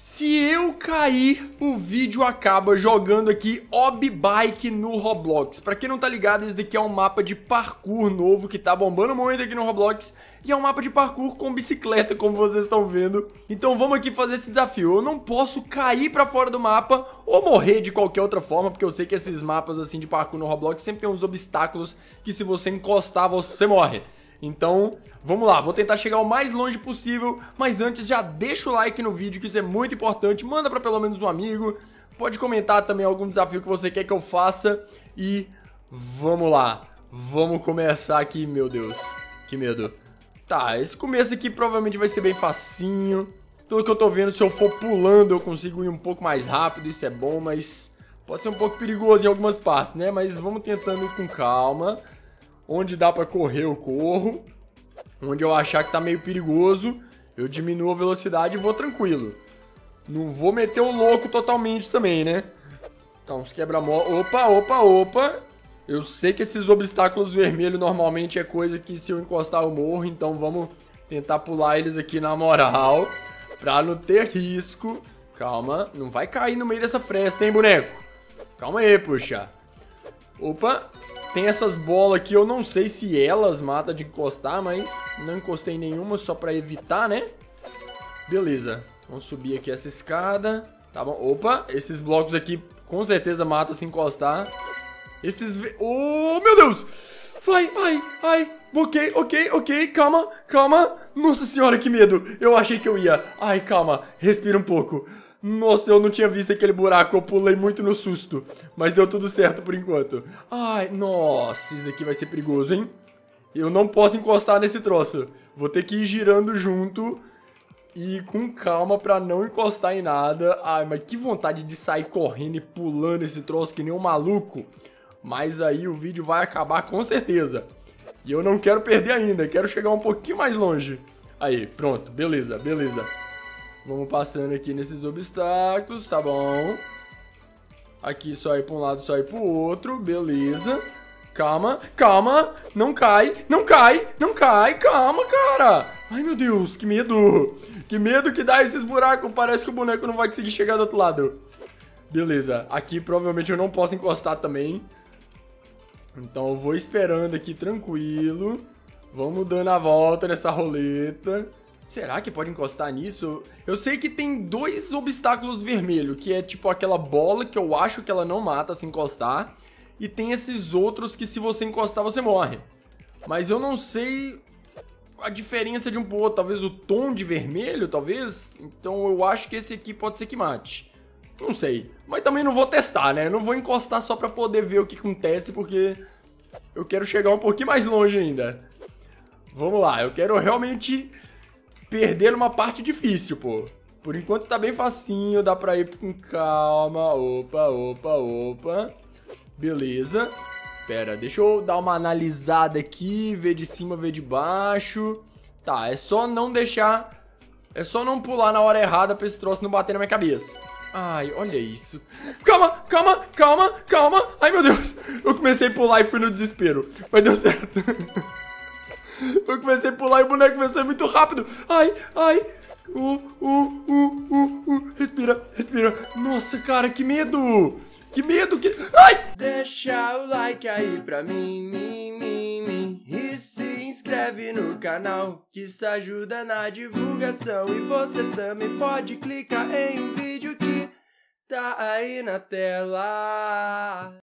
Se eu cair, o vídeo acaba jogando aqui Obby Bike no Roblox. Pra quem não tá ligado, esse daqui é um mapa de parkour novo que tá bombando muito aqui no Roblox. E é um mapa de parkour com bicicleta, como vocês estão vendo. Então vamos aqui fazer esse desafio. Eu não posso cair pra fora do mapa ou morrer de qualquer outra forma, porque eu sei que esses mapas assim de parkour no Roblox sempre tem uns obstáculos que se você encostar, você morre. Então, vamos lá, vou tentar chegar o mais longe possível, mas antes já deixa o like no vídeo, que isso é muito importante, manda pra pelo menos um amigo, pode comentar também algum desafio que você quer que eu faça, e vamos lá, vamos começar aqui, meu Deus, que medo. Tá, esse começo aqui provavelmente vai ser bem facinho, pelo que eu tô vendo, se eu for pulando eu consigo ir um pouco mais rápido, isso é bom, mas pode ser um pouco perigoso em algumas partes, né, mas vamos tentando ir com calma. Onde dá pra correr, eu corro. Onde eu achar que tá meio perigoso, eu diminuo a velocidade e vou tranquilo. Não vou meter o louco totalmente também, né? Então, os quebra-mola... Opa! Eu sei que esses obstáculos vermelhos normalmente é coisa que se eu encostar eu morro. Então, vamos tentar pular eles aqui na moral, pra não ter risco. Calma, não vai cair no meio dessa fresta, hein, boneco? Calma aí, puxa. Opa! Tem essas bolas aqui, eu não sei se elas matam de encostar, mas não encostei em nenhuma, só pra evitar, né? Beleza, vamos subir aqui essa escada, tá bom? Opa, esses blocos aqui com certeza matam se encostar. Esses... Oh, meu Deus! Vai, ai, ok, calma. Nossa senhora, que medo, eu achei que eu ia. Ai, calma, respira um pouco. Nossa, eu não tinha visto aquele buraco, eu pulei muito no susto, mas deu tudo certo por enquanto. Ai, nossa, isso daqui vai ser perigoso, hein? Eu não posso encostar nesse troço, vou ter que ir girando junto e com calma pra não encostar em nada. Ai, mas que vontade de sair correndo e pulando esse troço que nem um maluco. Mas aí o vídeo vai acabar com certeza. E eu não quero perder ainda, quero chegar um pouquinho mais longe. Aí, pronto, beleza. Vamos passando aqui nesses obstáculos, tá bom. Aqui só ir pra um lado, só ir pro outro, beleza. Calma, não cai, calma, cara. Ai, meu Deus, que medo que dá esses buracos, parece que o boneco não vai conseguir chegar do outro lado. Beleza, aqui provavelmente eu não posso encostar também. Então eu vou esperando aqui, tranquilo. Vamos dando a volta nessa roleta. Será que pode encostar nisso? Eu sei que tem dois obstáculos vermelhos, que é tipo aquela bola que eu acho que ela não mata se encostar, e tem esses outros que se você encostar você morre. Mas eu não sei a diferença de um pro outro, talvez o tom de vermelho, talvez? Então eu acho que esse aqui pode ser que mate. Não sei, mas também não vou testar, né? Eu não vou encostar só pra poder ver o que acontece, porque eu quero chegar um pouquinho mais longe ainda. Vamos lá, eu quero realmente... perder uma parte difícil, pô. Por enquanto tá bem facinho, dá pra ir com calma. Opa. Beleza. Pera, deixa eu dar uma analisada aqui, ver de cima, ver de baixo. Tá, é só não deixar... é só não pular na hora errada pra esse troço não bater na minha cabeça. Ai, olha isso. Calma. Ai, meu Deus. Eu comecei a pular e fui no desespero, mas deu certo. Eu comecei a pular e o boneco começou a ir muito rápido. Ai. Respira. Nossa, cara, que medo. Ai! Deixa o like aí pra mim. E se inscreve no canal, que isso ajuda na divulgação. E você também pode clicar em um vídeo que tá aí na tela.